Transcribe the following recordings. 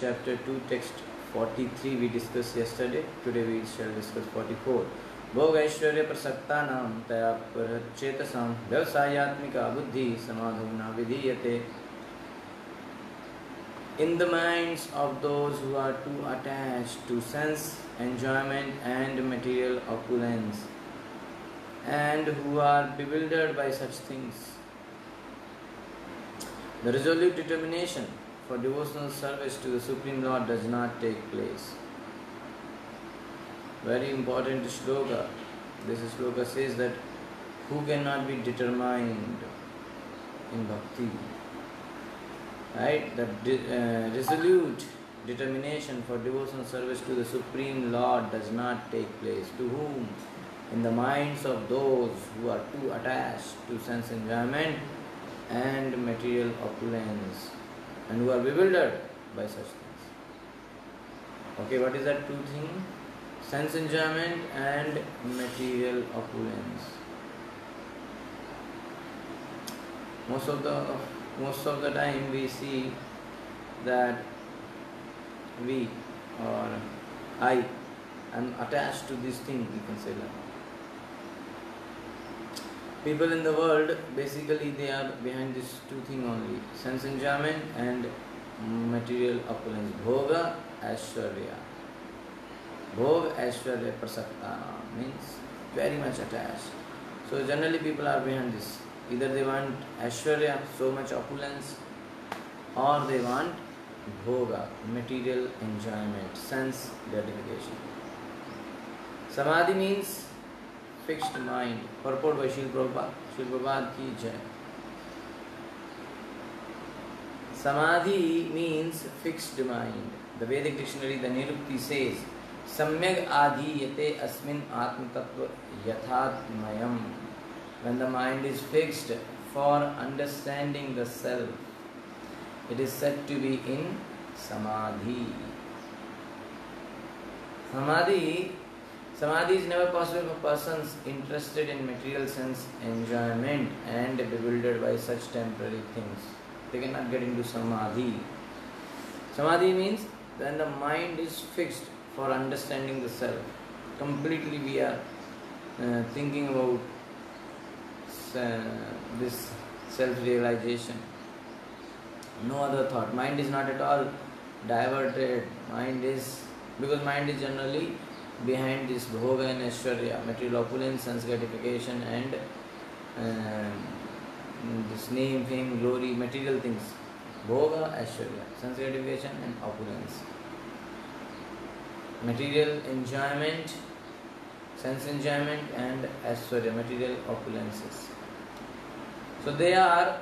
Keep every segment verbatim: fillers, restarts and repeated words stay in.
chapter two, text forty-three we discussed yesterday. Today we shall discuss forty-four. Bhogaishvarya Prasaktanam taya parachetasam Vyavasayatmika Buddhi Samadhuna vidiyate. In the minds of those who are too attached to sense enjoyment and material opulence, and who are bewildered by such things, the resolute determination for devotional service to the Supreme Lord does not take place. Very important sloka. This sloka says that who cannot be determined in bhakti, right? The de uh, resolute determination for devotional service to the Supreme Lord does not take place. To whom? In the minds of those who are too attached to sense enjoyment and material opulence, and who are bewildered by such things. Okay, what is that two thing? Sense enjoyment and material opulence. Most of the most of the time we see that we or I am attached to this thing, you can say that. People in the world, basically they are behind these two things only, sense enjoyment and material opulence. Bhoga Aishwarya. Bhoga Aishwarya Prasaktanam means very much attached. So generally people are behind this. Either they want Aishwarya, so much opulence, or they want Bhoga, material enjoyment, sense gratification. Samadhi means fixed mind. Purport by Srila Prabhupada. Srila Prabhupada ki jai. Samadhi means fixed mind. The Vedic dictionary, the Nirukti says, Samyag adhiyate asmin atmatattva yathatmayam. When the mind is fixed for understanding the self, it is said to be in Samadhi. Samadhi Samadhi is never possible for persons interested in material sense enjoyment and bewildered by such temporary things. They cannot get into Samadhi. Samadhi means when the mind is fixed for understanding the self. Completely we are uh, thinking about uh, this self-realization. No other thought. Mind is not at all diverted. Mind is, because mind is generally behind this Bhoga and Aishwarya, material opulence, sense gratification, and uh, this name, fame, glory, material things. Bhoga, Aishwarya, sense gratification and opulence. Material enjoyment, sense enjoyment, and Aishwarya, material opulences. So they are.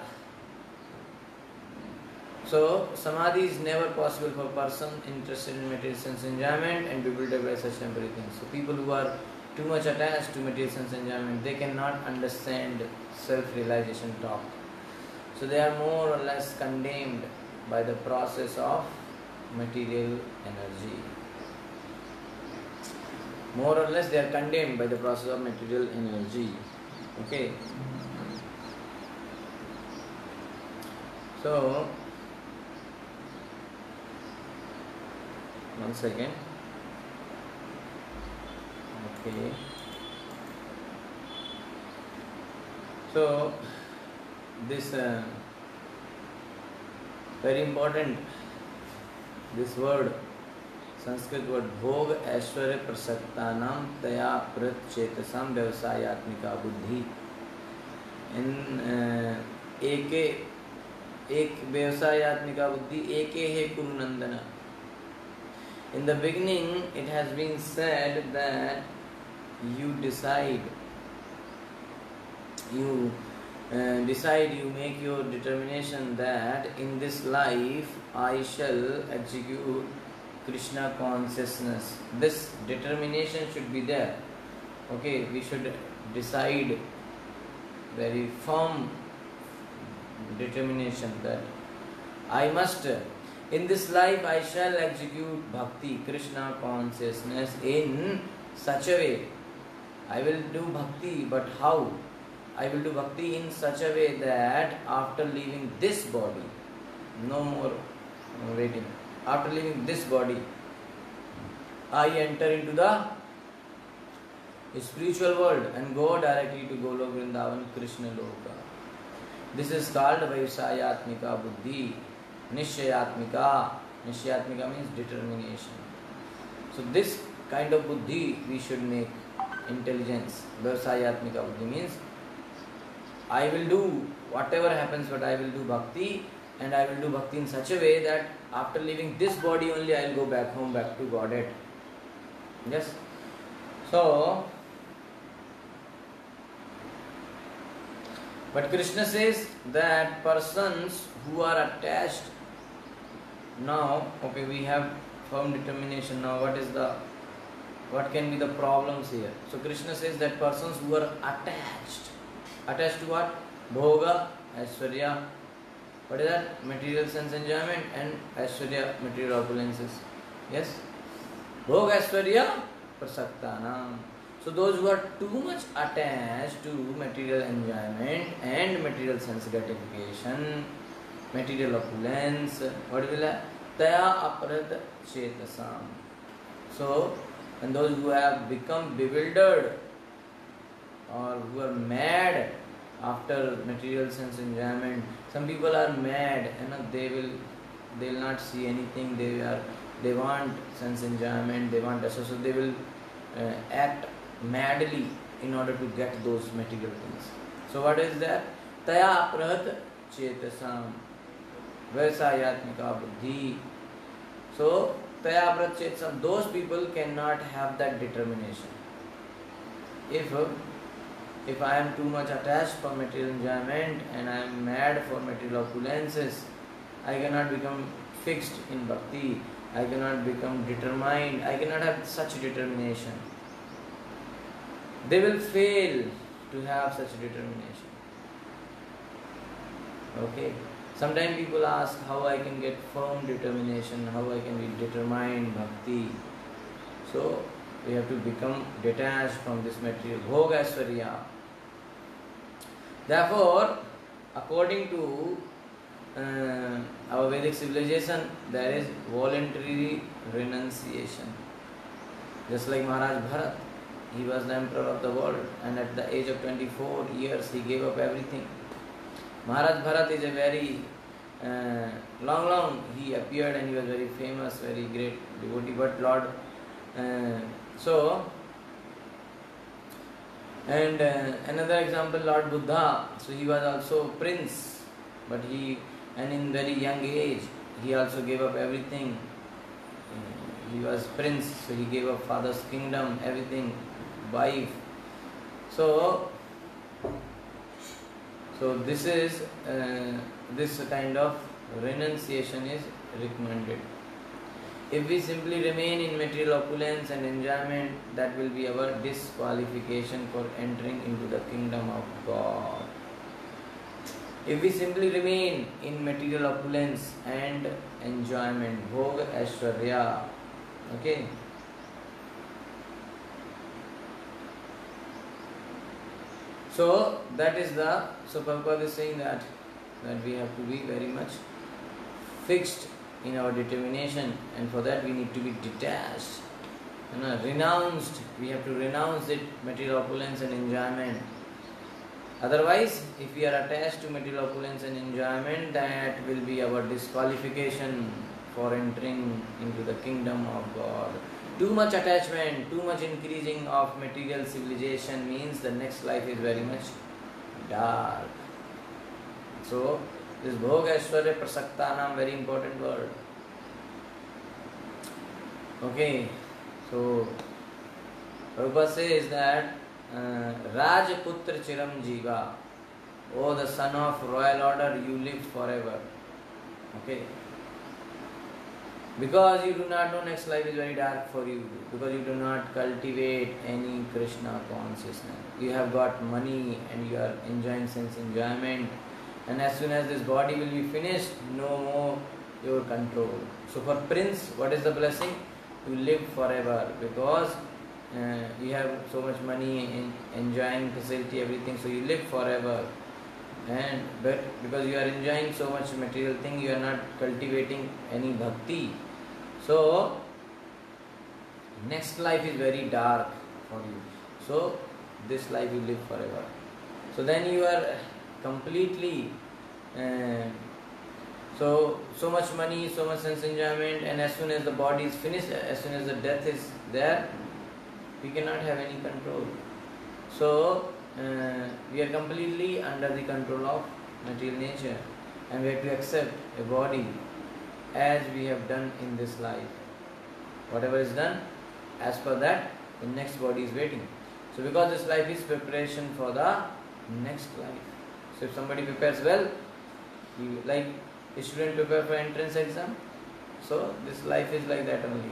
So, Samadhi is never possible for a person interested in material sense enjoyment and bewildered by such temporary things. So, people who are too much attached to material sense enjoyment, they cannot understand self-realization talk. So, they are more or less condemned by the process of material energy. More or less, they are condemned by the process of material energy. Okay. So, One second. Okay. So, this uh, very important, this word, Sanskrit word, Bhoga Aishwarya Prasaktanam Taya Prat Chetasam Vyavasayatmika Buddhi. In uh, Eke, Ek Vyavasayatmika Buddhi, Eke He Kurunandana. In the beginning, it has been said that you decide, you uh, decide, you make your determination that in this life I shall execute Krishna consciousness. This determination should be there. Okay, we should decide very firm determination that I must. In this life, I shall execute bhakti, Krishna consciousness, in such a way. I will do bhakti, but how? I will do bhakti in such a way that after leaving this body, no more waiting. after leaving this body, I enter into the spiritual world and go directly to Goloka Vrindavan, Krishna Loka. This is called Vyavasayatmika Buddhi, Nishchayatmika. Nishchayatmika means determination. So this kind of buddhi we should make, intelligence. Vyavasayatmika Buddhi means I will do whatever happens, but I will do bhakti, and I will do bhakti in such a way that after leaving this body only I will go back home, back to Godhead. Yes? So, but Krishna says that persons who are attached, now, okay, we have firm determination. Now what is the, what can be the problems here? So Krishna says that persons who are attached, attached to what? Bhoga, Aishwarya, what is that? Material sense enjoyment, and Aishwarya, material opulences. Yes? Bhogaishvarya Prasaktanam. So those who are too much attached to material enjoyment and material sense gratification, material opulence, what will I? Taya aparad chetasam. So, and those who have become bewildered or who are mad after material sense enjoyment. Some people are mad, you know, they will they will not see anything, they are they want sense enjoyment, they want so, so they will uh, act madly in order to get those material things. So what is that? Taya prat chetasam Vyavasayatmika buddhi. So taya prat chetasam, those people cannot have that determination. If If I am too much attached for material enjoyment and I am mad for material opulences, I cannot become fixed in bhakti, I cannot become determined, I cannot have such determination. They will fail to have such determination. Okay. Sometimes people ask how I can get firm determination, how I can be determined bhakti. So we have to become detached from this material. Bhogaishvarya. Therefore, according to uh, our Vedic civilization, there is voluntary renunciation. Just like Maharaj Bharat, he was the emperor of the world, and at the age of twenty-four years, he gave up everything. Maharaj Bharat is a very uh, long, long, he appeared and he was very famous, very great devotee, but Lord, uh, so, and uh, another example, Lord Buddha. So he was also prince, but he, and in very young age, he also gave up everything. He was prince, so he gave up father's kingdom, everything, wife. So, so this is, uh, this kind of renunciation is recommended. If we simply remain in material opulence and enjoyment, that will be our disqualification for entering into the kingdom of God. If we simply remain in material opulence and enjoyment, Bhoga Aishwarya, okay. So that is the, so Prabhupada is saying that, that we have to be very much fixed in our determination, and for that we need to be detached, you know, renounced. We have to renounce it, material opulence and enjoyment. Otherwise, if we are attached to material opulence and enjoyment, that will be our disqualification for entering into the kingdom of God. Too much attachment, too much increasing of material civilization means the next life is very much dark. So this Bhogaishvarya Prasaktanam, very important word. Okay, so Prabhupada says that uh, Rajaputra Chiram Jiva, oh the son of royal order, you live forever. Okay, because you do not know next life is very dark for you, because you do not cultivate any Krishna consciousness. You have got money and you are enjoying sense enjoyment. And as soon as this body will be finished, no more your control. So for prince, what is the blessing? To live forever, because uh, you have so much money, in enjoying facility, everything, so you live forever. And but because you are enjoying so much material thing, you are not cultivating any bhakti. So, next life is very dark for you. So, this life you live forever. So then you are completely uh, so so much money, so much sense enjoyment, and as soon as the body is finished, as soon as the death is there, we cannot have any control. So uh, we are completely under the control of material nature, and we have to accept a body as we have done in this life. Whatever is done, as per that, the next body is waiting. So because this life is preparation for the next life. So if somebody prepares well, you, like a student prepare for entrance exam, so this life is like that only.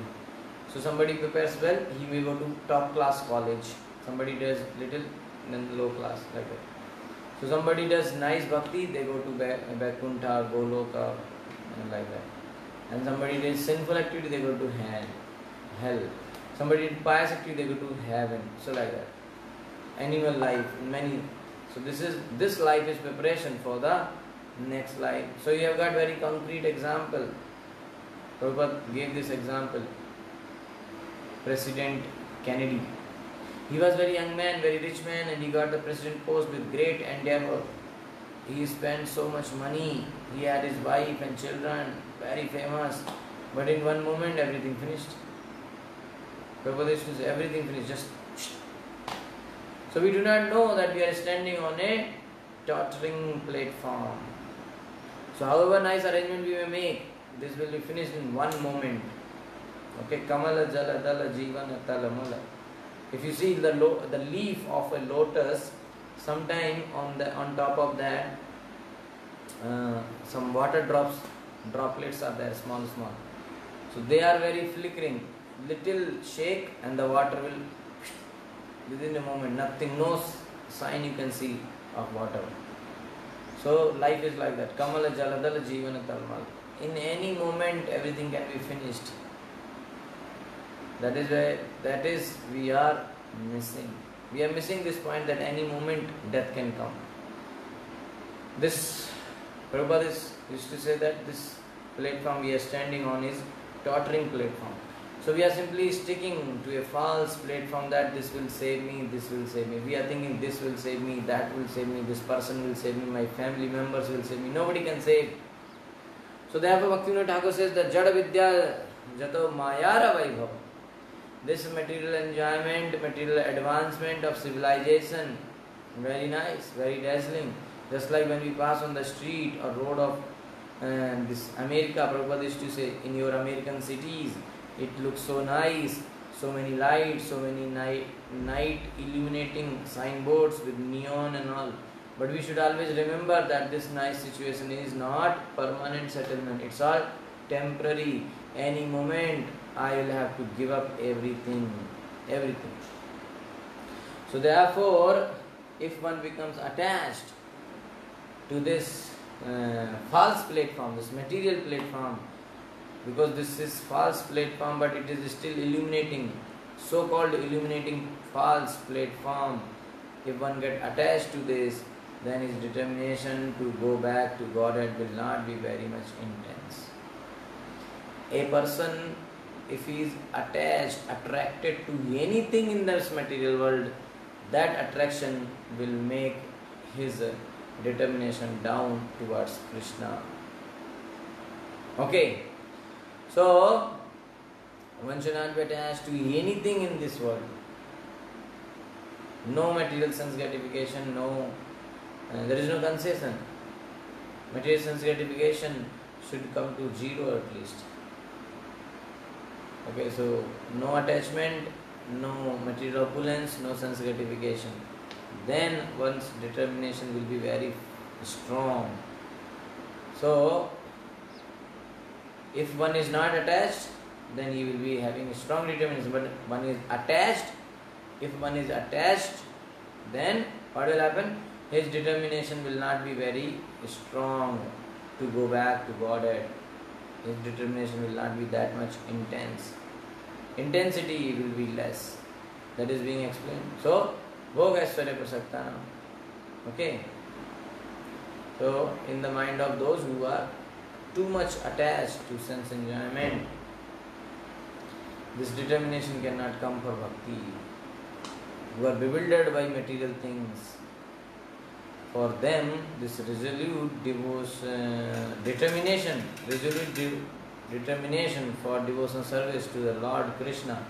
So somebody prepares well, he may go to top class college. Somebody does little, then low class, like that. So somebody does nice bhakti, they go to Vaikuntha, Goloka, and like that. And somebody does sinful activity, they go to hell. Hell. Somebody did pious activity, they go to heaven. So like that. Animal life, many. So this is this life is preparation for the next life. So you have got very concrete example. Prabhupada gave this example. President Kennedy. He was very young man, very rich man, and he got the president post with great endeavor. He spent so much money. He had his wife and children, very famous. But in one moment, everything finished. Prabhupada, everything finished. Just. So we do not know that we are standing on a tottering platform. So however nice arrangement we may make, this will be finished in one moment. Okay, Kamala Jala Dala Jivana Tala Mala. If you see the lo the leaf of a lotus, sometime on the on top of that, uh, some water drops, droplets are there, small small. So they are very flickering. Little shake and the water will. Within a moment, nothing, no sign you can see of water. So life is like that. Kamala Jaladala Jivana Talmal. In any moment, everything can be finished. That is where that is we are missing. We are missing this point that any moment death can come. This Prabhupada used to say that this platform we are standing on is tottering platform. So we are simply sticking to a false platform that this will save me, this will save me. We are thinking this will save me, that will save me, this person will save me, my family members will save me. Nobody can save. So therefore Bhaktivinoda Thakur says that Jada Vidya Jato Mayara Vaibhav. This material enjoyment, material advancement of civilization, very nice, very dazzling. Just like when we pass on the street or road of uh, this America, Prabhupada used to say, in your American cities, it looks so nice, so many lights, so many night, night illuminating signboards with neon and all. But we should always remember that this nice situation is not permanent settlement. It's all temporary. Any moment I will have to give up everything, everything. So therefore, if one becomes attached to this uh, false platform, this material platform, because this is false platform, but it is still illuminating, so-called illuminating false platform. If one gets attached to this, then his determination to go back to Godhead will not be very much intense. A person, if he is attached, attracted to anything in this material world, that attraction will make his determination down towards Krishna. Okay. So, one should not be attached to anything in this world. No material sense gratification, no, uh, there is no concession. Material sense gratification should come to zero at least. Okay, so no attachment, no material opulence, no sense gratification. Then one's determination will be very strong. So, if one is not attached, then he will be having a strong determination. But one is attached, if one is attached, then what will happen? His determination will not be very strong to go back to Godhead. His determination will not be that much intense. Intensity will be less. That is being explained. So, Bhogaishvarya Prasaktanam. Okay. So, in the mind of those who are too much attached to sense enjoyment, This determination cannot come for bhakti. Who are bewildered by material things, for them this resolute devotion, determination, resolute de determination for devotional service to the Lord Krishna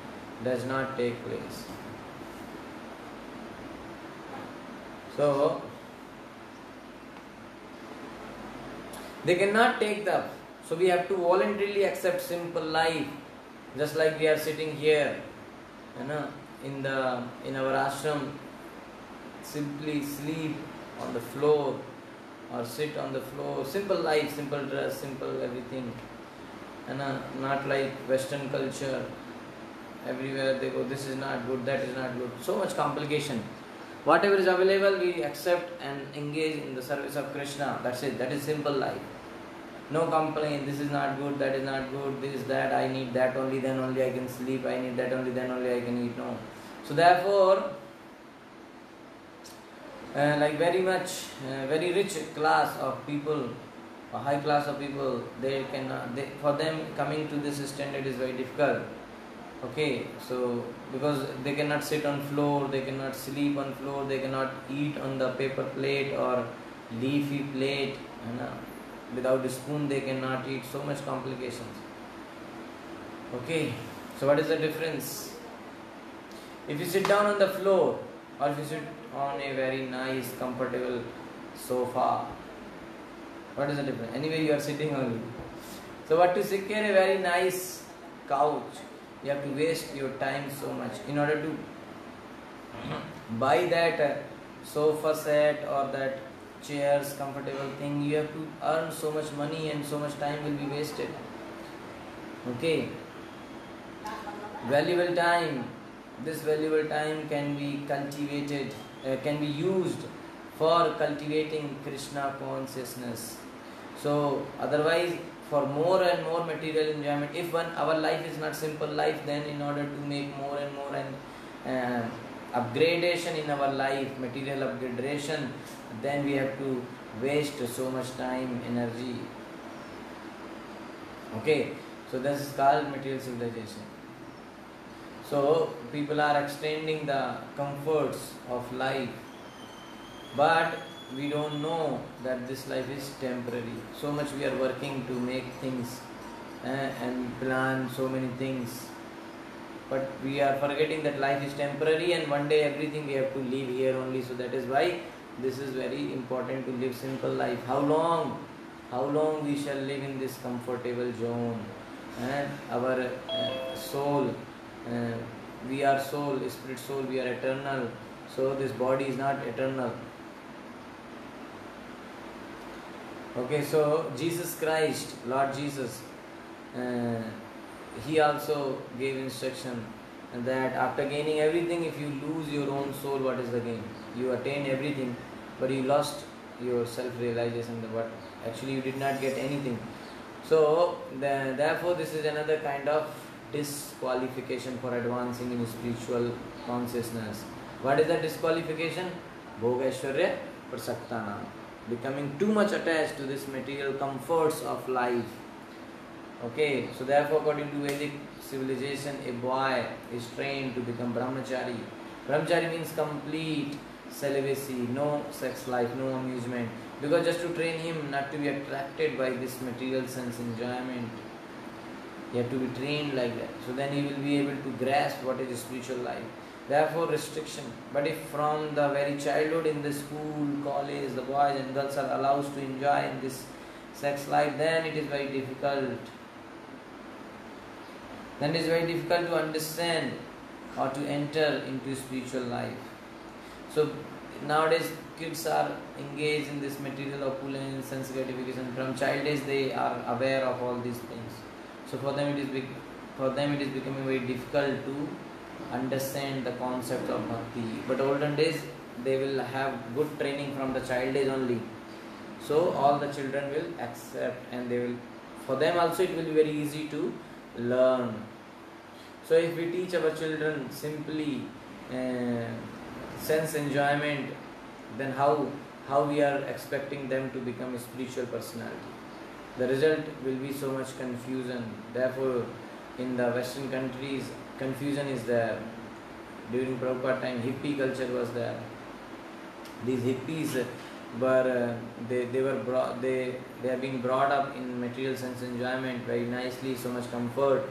does not take place. So, they cannot take the, so we have to voluntarily accept simple life, just like we are sitting here, you know, in the in our ashram, simply sleep on the floor or sit on the floor, simple life, simple dress, simple everything, and uh, not like Western culture, everywhere they go, this is not good, that is not good, so much complication. Whatever is available we accept and engage in the service of Krishna, that's it, that is simple life. No complaint, this is not good, that is not good, this, that, I need that only, then only I can sleep, I need that only, then only I can eat, no. So therefore, uh, like very much, uh, very rich class of people, a high class of people, they cannot, they, for them coming to this standard is very difficult. Okay, so because they cannot sit on floor, they cannot sleep on floor, they cannot eat on the paper plate or leafy plate, you know. Without a spoon they cannot eat, so much complications. Okay, so what is the difference? If you sit down on the floor or if you sit on a very nice comfortable sofa, what is the difference? Anyway you are sitting only. So what to secure a very nice couch, you have to waste your time so much in order to buy that sofa set or that chairs, comfortable thing, you have to earn so much money and so much time will be wasted. Okay, valuable time, this valuable time can be cultivated, uh, can be used for cultivating Krishna consciousness. So otherwise, for more and more material enjoyment, if one our life is not simple life, then in order to make more and more and uh, upgradation in our life, material upgradation, then we have to waste so much time, energy. Okay, so this is called material civilization. So people are extending the comforts of life, but we don't know that this life is temporary. So much we are working to make things eh, and plan so many things. But we are forgetting that life is temporary and one day everything we have to live here only. So that is why this is very important to live simple life. How long? How long we shall live in this comfortable zone? And our uh, soul, uh, we are soul, spirit soul, we are eternal. So this body is not eternal. Okay, so Jesus Christ, Lord Jesus, uh, He also gave instruction that after gaining everything, if you lose your own soul, what is the gain? You attain everything, but you lost your self-realization, but actually you did not get anything. So the, therefore this is another kind of disqualification for advancing in spiritual consciousness. What is the disqualification? Bhogaishvarya Prasaktanam. Becoming too much attached to this material comforts of life. Okay, so therefore according to Vedic civilization, a boy is trained to become Brahmachari. Brahmachari means complete celibacy, no sex life, no amusement. Because just to train him not to be attracted by this material sense enjoyment, he has to be trained like that. So then he will be able to grasp what is spiritual life. Therefore restriction. But if from the very childhood in the school, college, the boys and girls are allowed to enjoy in this sex life, then it is very difficult. Then it is very difficult to understand or to enter into spiritual life. So nowadays kids are engaged in this material opulence, sense gratification. From child age they are aware of all these things. So for them it is for them it is becoming very difficult to understand the concept of bhakti. But olden days they will have good training from the child age only. So all the children will accept and they will, for them also it will be very easy to learn. So if we teach our children simply uh, sense enjoyment, then how, how we are expecting them to become a spiritual personality? The result will be so much confusion. Therefore in the Western countries, confusion is there. During Prabhupada time, hippie culture was there. These hippies were uh, they they were brought they they have been brought up in material sense enjoyment very nicely, so much comfort,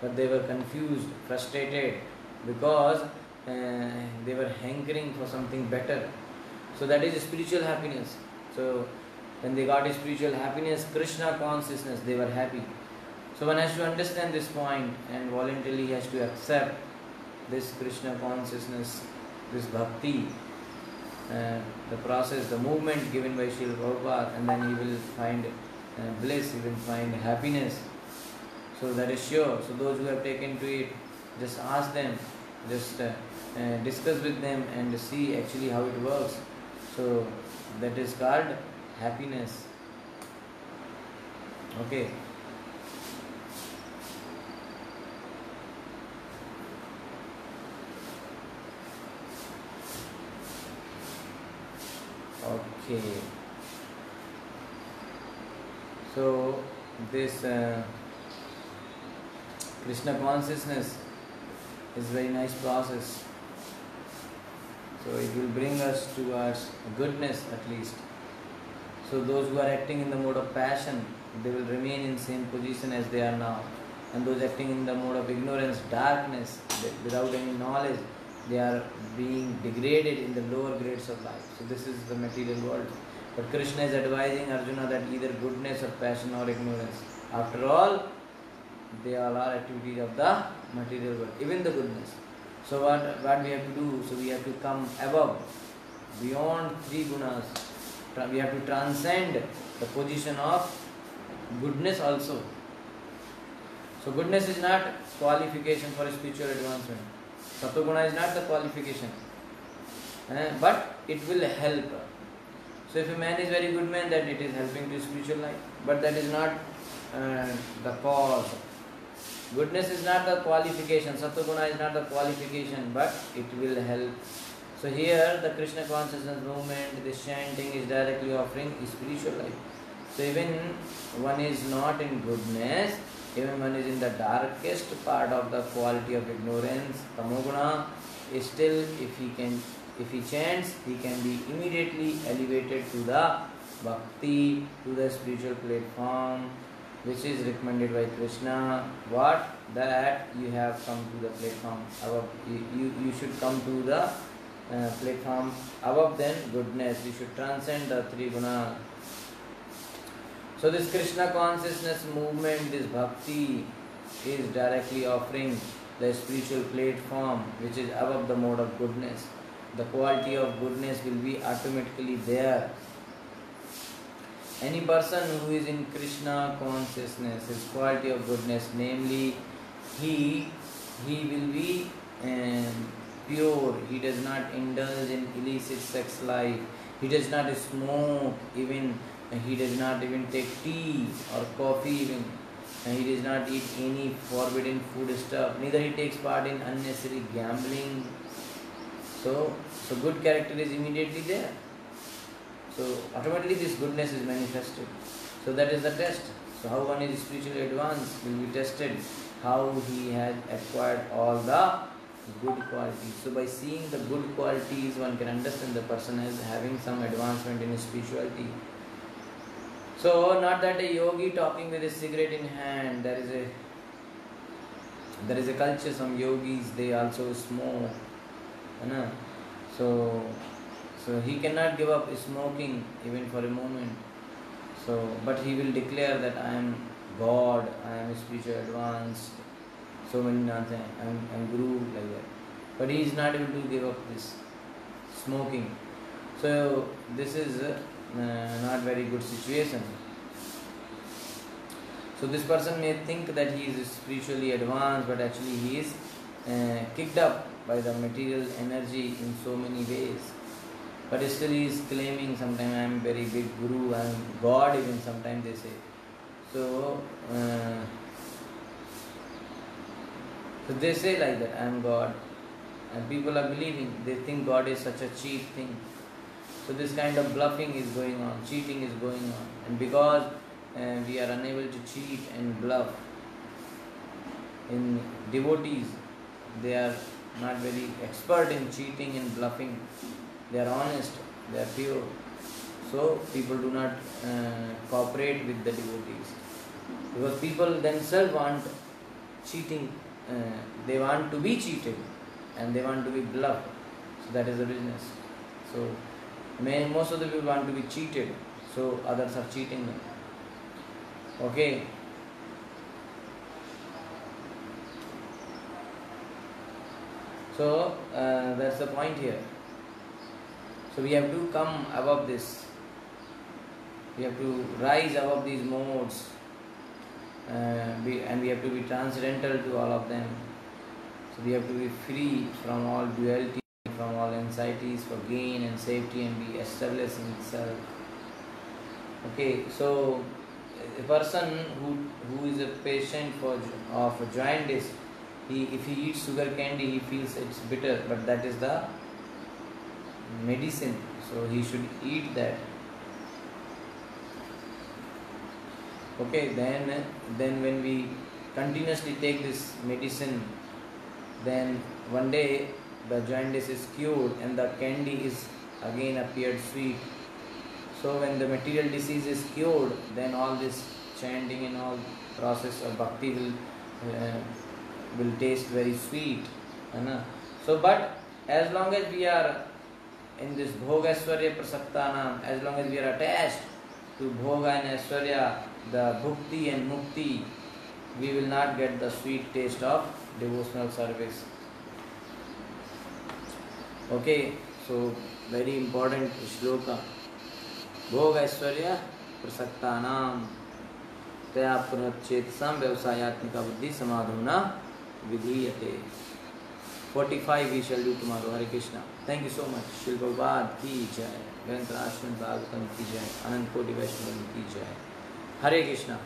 but they were confused, frustrated, because uh, they were hankering for something better. So that is spiritual happiness. So when they got spiritual happiness, Krishna consciousness, they were happy. So one has to understand this point and voluntarily has to accept this Krishna consciousness, this bhakti, uh, the process, the movement given by Srila Prabhupada, and then he will find uh, bliss, he will find happiness. So that is sure. So those who have taken to it, just ask them, just uh, uh, discuss with them and see actually how it works. So that is called happiness. Okay. Okay. So this uh, Krishna consciousness is a very nice process. So it will bring us towards goodness at least. So those who are acting in the mode of passion, they will remain in same position as they are now. And those acting in the mode of ignorance, darkness, they, without any knowledge, they are being degraded in the lower grades of life. So this is the material world. But Krishna is advising Arjuna that either goodness or passion or ignorance. After all, they all are activities of the material world, even the goodness. So what, what we have to do? So we have to come above, beyond three gunas. We have to transcend the position of goodness also. So goodness is not qualification for spiritual advancement. Sattva Guna is not the qualification, eh? But it will help. So if a man is very good man, that it is helping to spiritual life. But that is not uh, the cause. Goodness is not the qualification, Sattva Guna is not the qualification, but it will help. So here the Krishna consciousness movement, this chanting is directly offering spiritual life. So even one is not in goodness, even one is in the darkest part of the quality of ignorance, Tamoguna, still if he can, if he chants, he can be immediately elevated to the bhakti, to the spiritual platform, which is recommended by Krishna. What? That you have come to the platform above. You, you, you should come to the uh, platform above then goodness. You should transcend the three gunas. So this Krishna consciousness movement, this bhakti, is directly offering the spiritual platform which is above the mode of goodness. The quality of goodness will be automatically there. Any person who is in Krishna consciousness, his quality of goodness, namely, he he will be um, pure. He does not indulge in illicit sex life. He does not smoke. Even he does not even take tea or coffee. Even he does not eat any forbidden food stuff. Neither he takes part in unnecessary gambling. So, so good character is immediately there. So automatically this goodness is manifested. So that is the test. So how one is spiritually advanced will be tested, how he has acquired all the good qualities. So by seeing the good qualities, one can understand the person as having some advancement in his spirituality. So not that a yogi talking with a cigarette in hand. There is a there is a culture, some yogis, they also smoke. So So he cannot give up smoking even for a moment. So, but he will declare that I am God, I am spiritual advanced, so many nonsense, I am, I am Guru, like that. But he is not able to give up this smoking. So this is uh, not very good situation. So this person may think that he is spiritually advanced, but actually he is uh, kicked up by the material energy in so many ways. But still he is claiming sometimes I am very big Guru, I am God even sometimes they say. So, uh, so they say like that, I am God. And people are believing, they think God is such a cheap thing. So this kind of bluffing is going on, cheating is going on. And because uh, we are unable to cheat and bluff, in devotees, they are not very expert in cheating and bluffing. They are honest, they are pure. So people do not uh, cooperate with the devotees, because people themselves want cheating. Uh, they want to be cheated and they want to be bluffed. So that is the business. So may, most of the people want to be cheated, so others are cheating them. Okay. So uh, that's the point here. So we have to come above this. We have to rise above these modes, uh, be, and we have to be transcendental to all of them. So we have to be free from all duality, from all anxieties for gain and safety, and be established in itself. Okay, so a person who who is a patient for of jaundice, he if he eats sugar candy, he feels it's bitter, but that is the medicine, so he should eat that. Okay, then then when we continuously take this medicine, then one day the jaundice is cured and the candy is again appeared sweet. So when the material disease is cured, then all this chanting and all process of bhakti will uh, will taste very sweet. So but as long as we are in this Bhogaishvarya Prasaktanam, as long as we are attached to Bhoga and Aishwarya, the Bhukti and Mukti, we will not get the sweet taste of devotional service. Okay, so very important shloka. Bhogaishwarya Prasaktanam Taya Pranachetsam Vyavasayatmika Buddhi Samadhuna Vidhiyate. forty-five we shall do tomorrow. Hare Krishna. Thank you so much. Srila Prabhupada ki jai. Granth Ashman Bhagavatam ki jai. Anand Koti Vaishnavam ki jai. Hare Krishna.